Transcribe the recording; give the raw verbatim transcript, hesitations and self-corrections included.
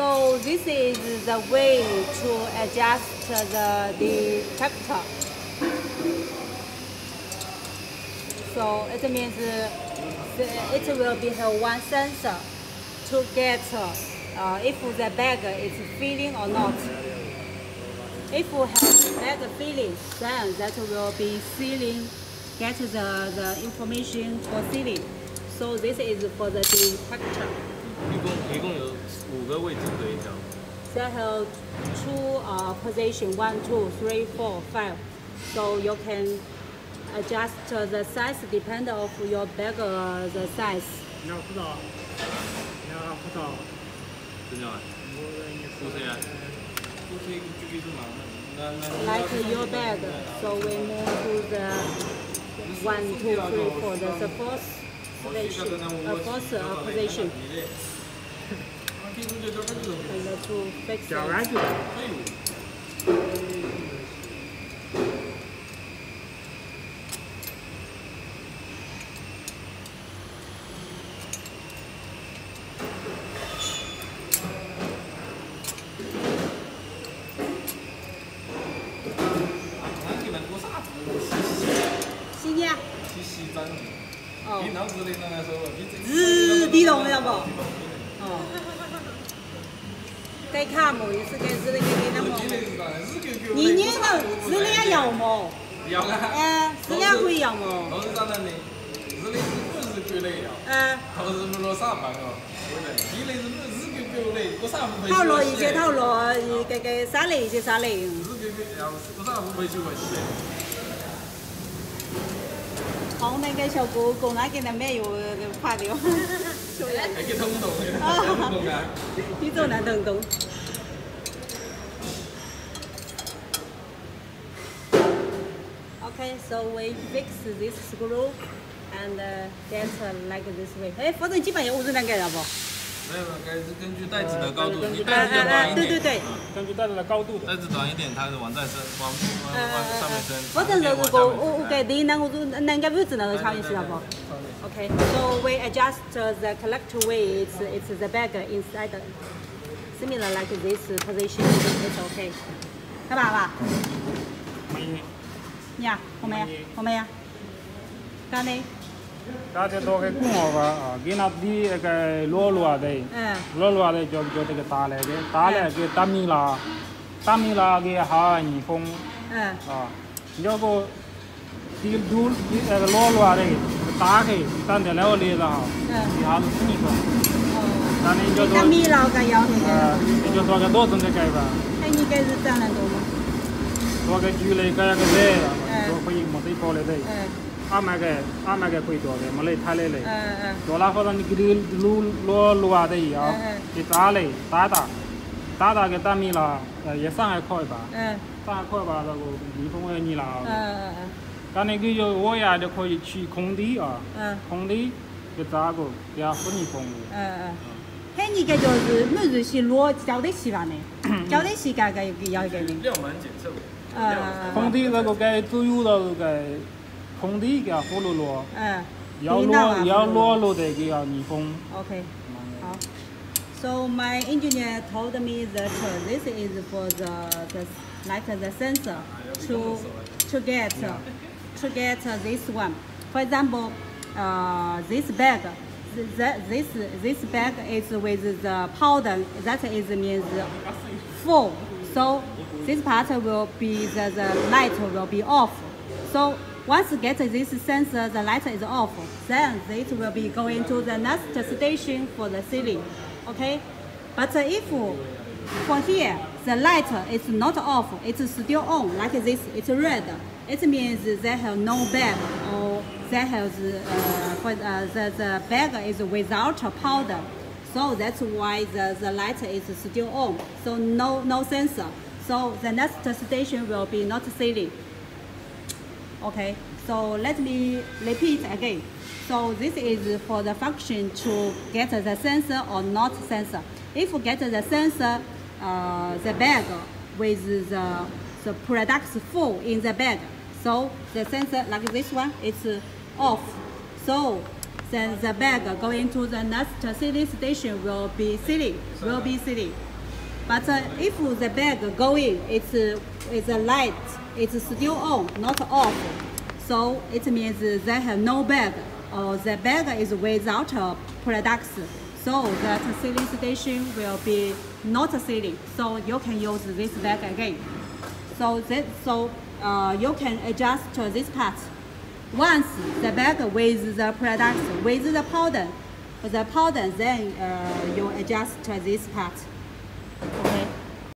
So this is the way to adjust the detector. So it means it will be one sensor to get uh, if the bag is filling or not. If we have bag filling, then that will be sealing, get the, the information for sealing. So this is for the detector. 一共一共有五个位置可以找。There are two uh, position one, two, three, four, five. So you can adjust the size depend of your bag uh, the size. 你要辅导，你要辅导。真的吗？不是呀。不是这个是嘛？那那。Like your bag, so we move to the one, two, three, four. The support. Position, a boss, a position. And to fix it. 日地龙要不？哦，再看么？也是该日的给你那么。你那个日的也有么？有啊。哎，日的会有么？都是在那里，日的是不是狗类呀？嗯。都是不落上班哦，日的是不是狗狗类？不上不回去。套路一些套路，这个啥类一些啥类。日狗狗，然后不上不回去回去。 好，那个小狗狗拿给他没有怕的，是不是？还给他们懂的，他们懂的。你做哪能懂？Okay, so we fix this screw and get like this way. 哎，反正基本上我是能改的不？没有，改是根据袋子的高度，你袋子短一点。对对对。根据袋子的高度。袋子短一点，它是往再升，往往上面升。 Okay, so we adjust the correct way. It's it's the bag inside, similar like this position. It's okay. 干嘛吧？呀，好没呀？好没呀？干嘞？干这多个工活吧啊！给那地那个落落的，落落的就就这个打来的，打来给打米了，打米了给下泥风。嗯。啊。 जो को तील दूल लोल वाले ताक है ताने ले वाले था यार उसने को ताने जो तो तमी लाओ का यार है जो तो का दो तुमने कहीं बार है नहीं कहीं तो ताने दो में तो का चूले का या का ले तो कोई मस्ती पॉले दे आम आगे आम आगे कोई तो आगे मले थाले ले तो लाखों ताने ग्रील दूल लोल वाले यार इताले ताता ताता के तमी ला ये सांग कोई बार 大块吧，那个泥蜂也泥了。嗯嗯嗯。刚才就我呀就可以去空地啊，空地就咋个也不泥蜂。嗯嗯。嘿，你个就是每日去落浇的稀饭的，浇的稀干个要个的。量蛮紧凑。嗯嗯。空地那个该只有那个空地给葫芦落。嗯。要落要落落的给要泥蜂。OK。好。 So my engineer told me that uh, this is for the, the like the sensor to to get uh, to get uh, this one. For example, uh, this bag, th this this bag is with the powder that is means full. So this part will be the, the light will be off. So once you get this sensor, the light is off. Then it will be going to the next station for the sealing. Okay, but if for here the light is not off, it's still on like this, it's red. It means they have no bag, or they have uh, for, uh, the, the bag is without powder. So that's why the, the light is still on. So no no sensor. So the next station will be not sealing. Okay, so let me repeat again. So this is for the function to get the sensor or not sensor. If we get the sensor, uh, the bag with the, the products full in the bag, so the sensor like this one, it's off. So then the bag going to the next sealing station will be sealing, will be sealing. But uh, if the bag go in, it's it's a light, it's still on, not off. So it means they have no bag, or the bag is without uh, products. So that sealing station will be not sealing. So you can use this bag again. So that so uh, you can adjust to this part. Once the bag with the products, with the powder, with the powder, then uh, you adjust to this part. Okay.